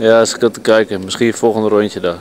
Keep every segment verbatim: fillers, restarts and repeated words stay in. Ja, is goed te kijken. Misschien volgende rondje daar.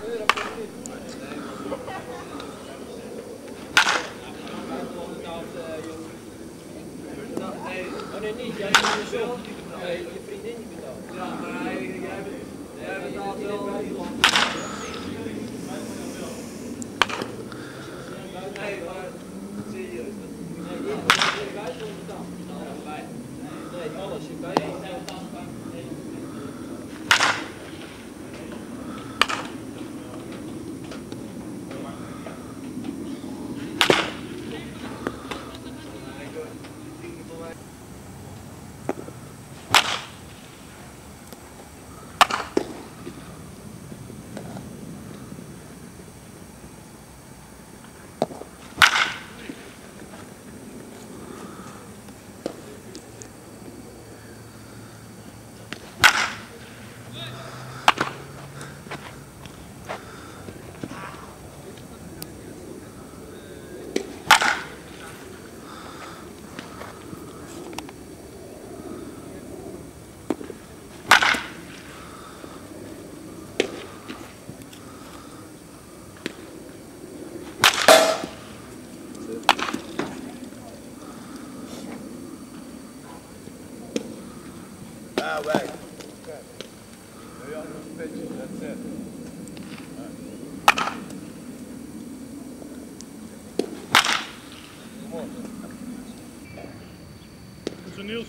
Niels?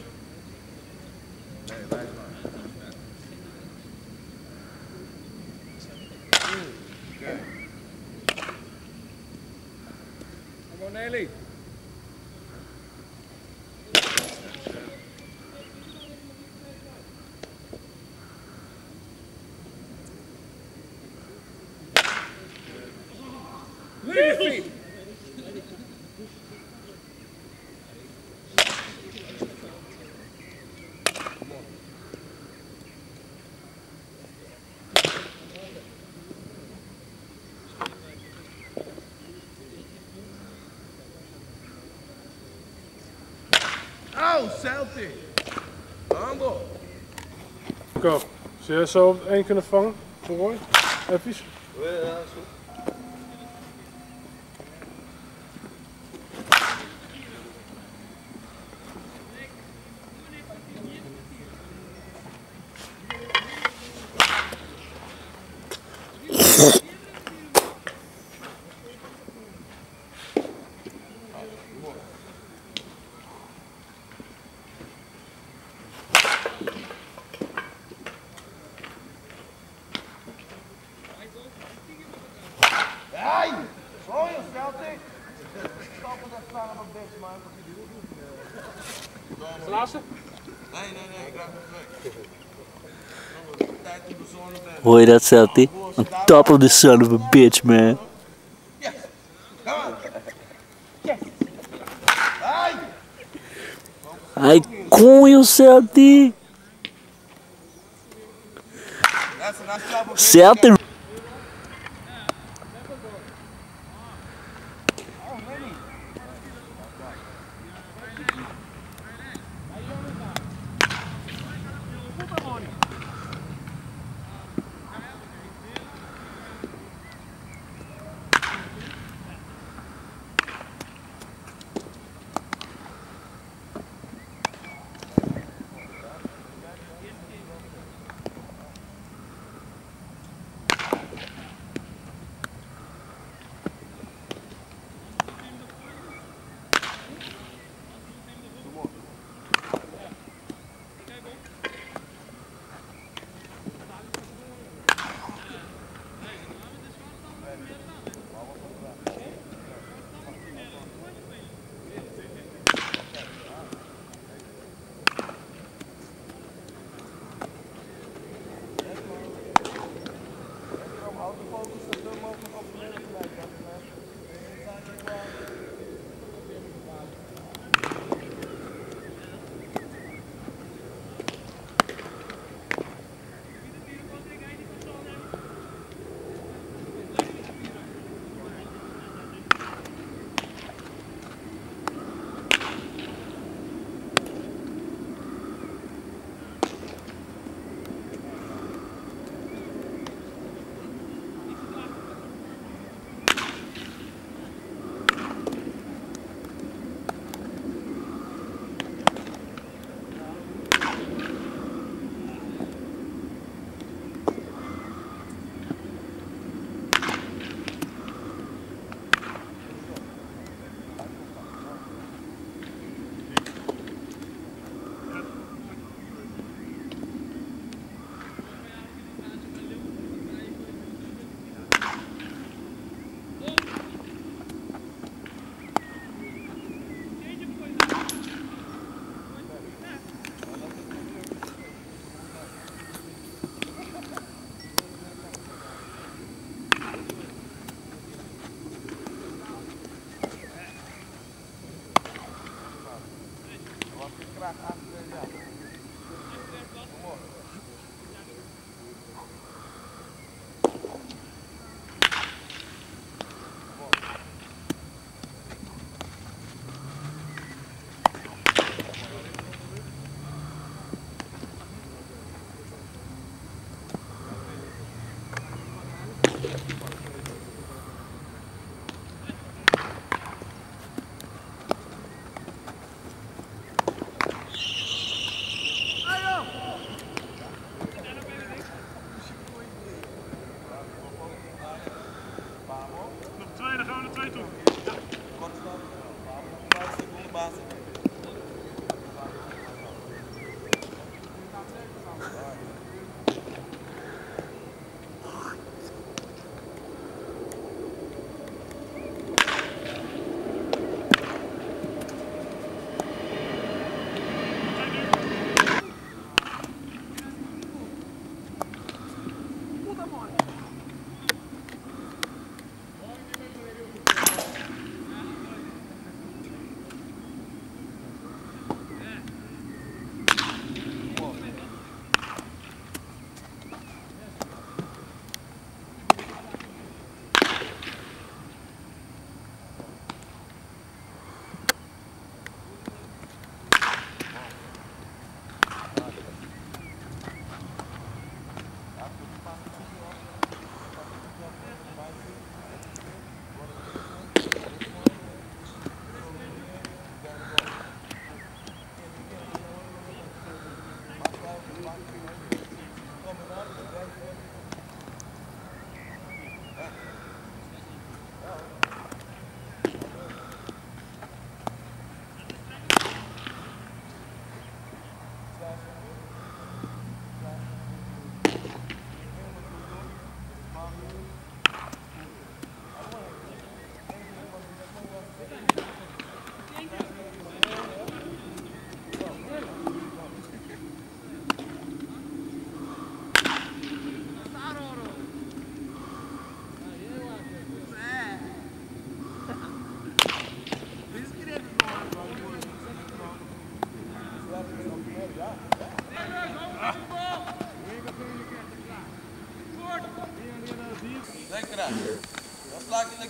Nee, wij maar. Oké. Kom op, Nelly. Niels! Celtic! Handel! Go. Zou je zo op één kunnen vangen? Voor Roy? Even. Ja, dat is goed. Hoor je dat, Celtic? On top of the son of a bitch, man. Yes! Come on! Yes! Ai! Ai, cunho, Celtic! Celtic!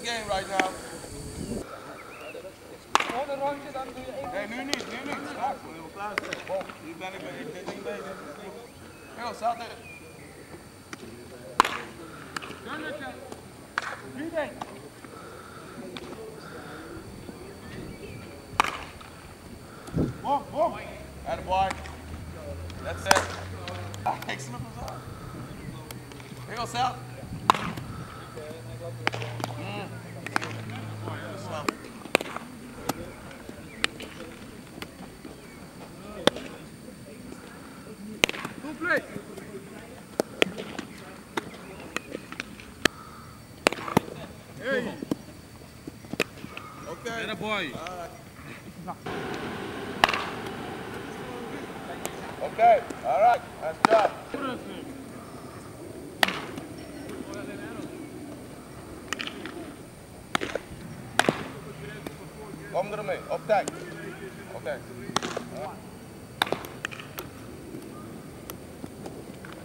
Game right now. Nee, nu niet, nu niet. Straks, we willen plaatsen. Nu ben ik niet bezig. Heel, staat er. Nu denk ik. Boom, boom. Attaboy. That's it. Ik slip hem zo. Heel, staat. Boy. Uh, okay, all right, let's go. Kom ermee, op tijd. Oké.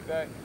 Oké.